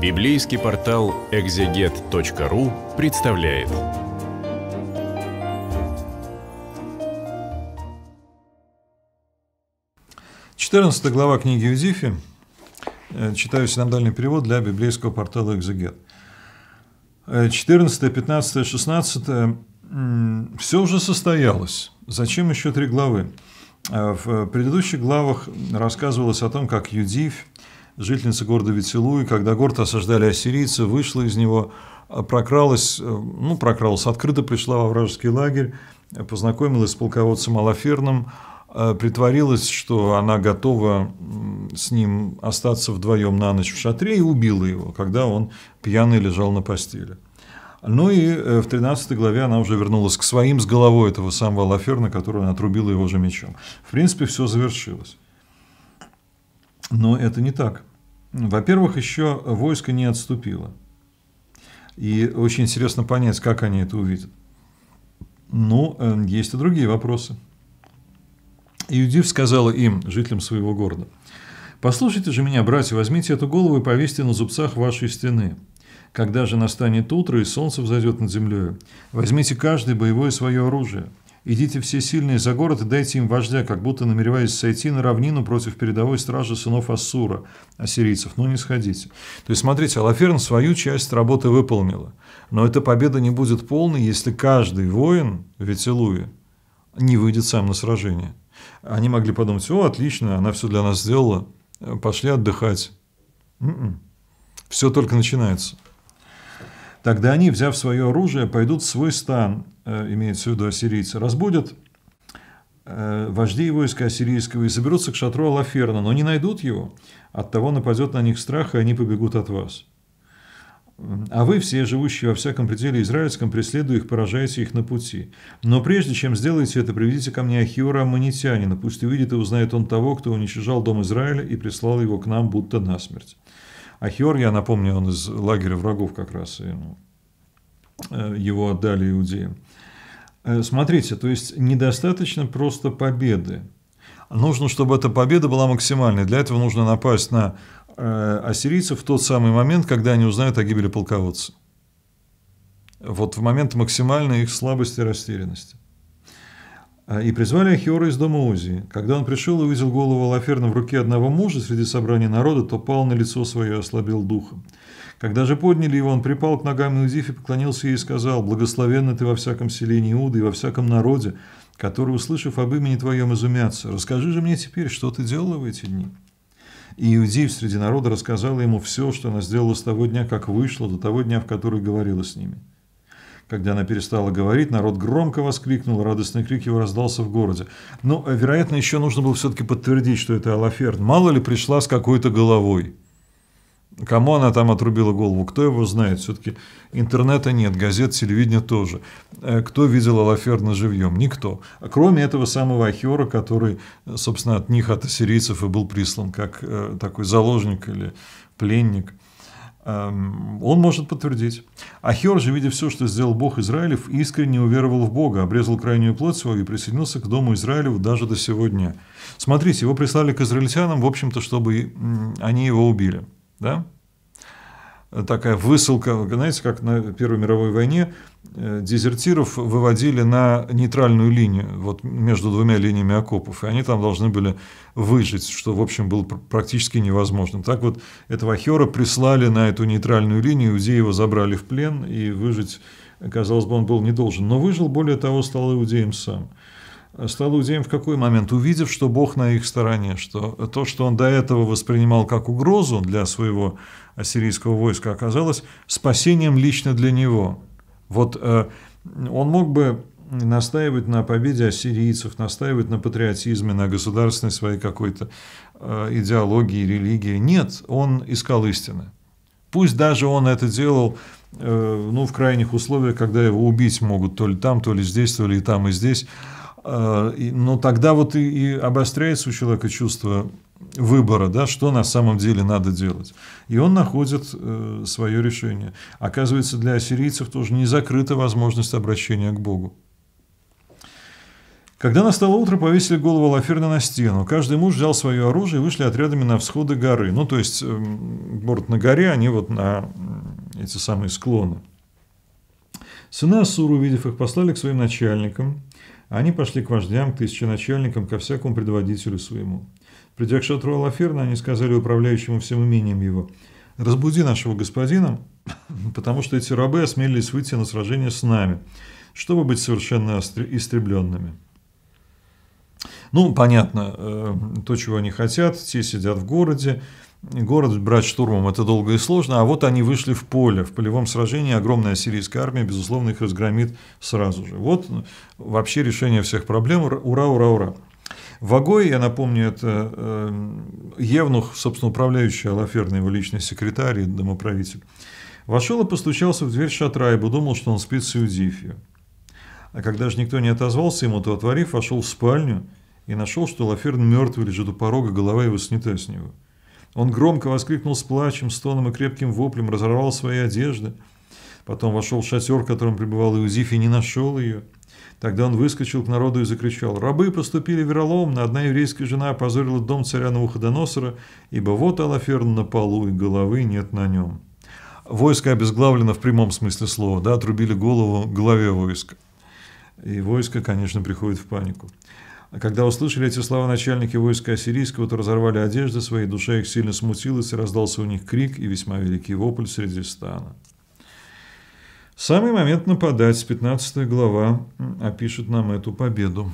Библейский портал экзегет.ру представляет. Четырнадцатая глава книги Юдифи. Читаю синодальный перевод для библейского портала Экзегет. 14, 15, 16. Все уже состоялось. Зачем еще три главы? В предыдущих главах рассказывалось о том, как Юдифь, жительница города Ветилуй, когда город осаждали ассирийцы, вышла из него, прокралась, открыто пришла во вражеский лагерь, познакомилась с полководцем Олоферном, притворилась, что она готова с ним остаться вдвоем на ночь в шатре, и убила его, когда он пьяный лежал на постели. Ну и в 13 главе она уже вернулась к своим с головой этого самого Олоферна, которого она отрубила его же мечом. В принципе, все завершилось. Но это не так. Во-первых, еще войско не отступило. И очень интересно понять, как они это увидят. Но есть и другие вопросы. Юдифь сказала им, жителям своего города: «Послушайте же меня, братья, возьмите эту голову и повесьте на зубцах вашей стены. Когда же настанет утро и солнце взойдет над землей, возьмите каждый боевое свое оружие. Идите все сильные за город и дайте им вождя, как будто намереваясь сойти на равнину против передовой стражи сынов Асура, ассирийцев, но не сходите». То есть, смотрите, Олоферн свою часть работы выполнила. Но эта победа не будет полной, если каждый воин в Ветилуе не выйдет сам на сражение. Они могли подумать: о, отлично, она все для нас сделала, пошли отдыхать. Все только начинается. Тогда они, взяв свое оружие, пойдут в свой стан, имеется в виду ассирийцы, разбудят вождей войска ассирийского и соберутся к шатру Олоферна, но не найдут его, оттого нападет на них страх, и они побегут от вас. А вы, все живущие во всяком пределе израильском, преследуя их, поражаете их на пути. Но прежде чем сделаете это, приведите ко мне Ахиора Аммонитянина, пусть увидит и узнает он того, кто уничижал дом Израиля и прислал его к нам будто насмерть». Ахиор, я напомню, он из лагеря врагов как раз, и его отдали иудеям. Смотрите, то есть недостаточно просто победы. Нужно, чтобы эта победа была максимальной. Для этого нужно напасть на ассирийцев в тот самый момент, когда они узнают о гибели полководца. Вот в момент максимальной их слабости и растерянности. «И призвали Ахиора из дома Узии. Когда он пришел и увидел голову Олоферна в руке одного мужа среди собрания народа, то пал на лицо свое и ослабел духом. Когда же подняли его, он припал к ногам Юдифи, поклонился ей и сказал: «Благословенна ты во всяком селении Иуды и во всяком народе, который, услышав об имени твоем, изумятся. Расскажи же мне теперь, что ты делала в эти дни». И Юдифь среди народа рассказала ему все, что она сделала с того дня, как вышла, до того дня, в который говорила с ними. Когда она перестала говорить, народ громко воскликнул, радостный крик его раздался в городе». Но, вероятно, еще нужно было все-таки подтвердить, что это Олоферн. Мало ли пришла с какой-то головой. Кому она там отрубила голову, кто его знает. Все-таки интернета нет, газет, телевидения тоже. Кто видел Олоферна живьем? Никто. Кроме этого самого Ахиора, который, собственно, от них, от ассирийцев, и был прислан как такой заложник или пленник. Он может подтвердить. Ахиор же, видя все, что сделал Бог Израилев, искренне уверовал в Бога, обрезал крайнюю плоть свою и присоединился к дому Израилеву даже до сего дня. Смотрите, его прислали к израильтянам, в общем-то, чтобы они его убили. Да? Такая высылка, знаете, как на Первой мировой войне дезертиров выводили на нейтральную линию, вот между двумя линиями окопов, и они там должны были выжить, что, в общем, было практически невозможно. Так вот, этого Ахиора прислали на эту нейтральную линию, иудеи его забрали в плен, и выжить, казалось бы, он был не должен. Но выжил, более того, стал иудеем сам. Стал иудеем в какой момент? Увидев, что Бог на их стороне, что то, что он до этого воспринимал как угрозу для своего ассирийского войска, оказалось спасением лично для него. Вот он мог бы настаивать на победе ассирийцев, настаивать на патриотизме, на государственной своей какой-то идеологии, религии. Нет, он искал истины. Пусть даже он это делал в крайних условиях, когда его убить могут то ли там, то ли здесь, то ли там и здесь. Но тогда вот и обостряется у человека чувство выбора, да, что на самом деле надо делать. И он находит свое решение. Оказывается, для ассирийцев тоже не закрыта возможность обращения к Богу. Когда настало утро, повесили голову Олоферна на стену. Каждый муж взял свое оружие и вышли отрядами на всходы горы. Ну, то есть, город на горе, они вот на эти самые склоны. Сыны Асуры, увидев их, послали к своим начальникам. Они пошли к вождям, к тысяченачальникам, ко всякому предводителю своему. Придя к шатру Олоферна, они сказали управляющему всем имением его: «Разбуди нашего господина, потому что эти рабы осмелились выйти на сражение с нами, чтобы быть совершенно истребленными». Ну, понятно, то, чего они хотят, те сидят в городе, город брать штурмом – это долго и сложно, а вот они вышли в поле, в полевом сражении, огромная ассирийская армия, безусловно, их разгромит сразу же. Вот вообще решение всех проблем, ура, ура, ура. Ваго, я напомню, это евнух, собственно, управляющий Олоферн, его личный секретарь и домоправитель, вошел и постучался в дверь шатра, ибо думал, что он спит с Юдифью. А когда же никто не отозвался ему, то, отворив, вошел в спальню и нашел, что Олоферн мертвый лежит у порога, голова его снята с него. Он громко воскликнул с плачем, стоном и крепким воплем, разорвал свои одежды. Потом вошел в шатер, в котором пребывал Юдифь, и не нашел ее. Тогда он выскочил к народу и закричал: «Рабы поступили вероломно, одна еврейская жена опозорила дом царя Навуходоносора, ибо вот Олоферн на полу, и головы нет на нем». Войско обезглавлено в прямом смысле слова, да, отрубили голову главе войска. И войско, конечно, приходит в панику. Когда услышали эти слова начальники войска ассирийского, то разорвали одежды свои, душа их сильно смутилась, и раздался у них крик и весьма великий вопль среди стана. Самый момент нападать, 15 глава, опишет нам эту победу.